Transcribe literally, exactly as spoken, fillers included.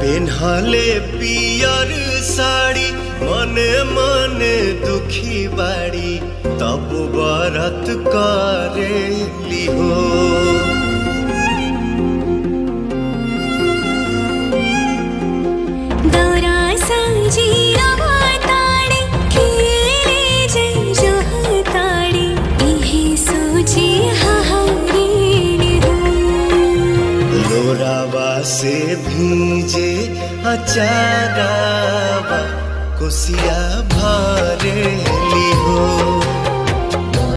पेन्हले पियर साड़ी मने मने दुखी बाड़ी तब बरत करेली हो। दौरा सांझी ताड़ी खेले जे जह ताड़ी इहे सोची लोरावा से भीजे अचारावा कोसिया भरेली हो।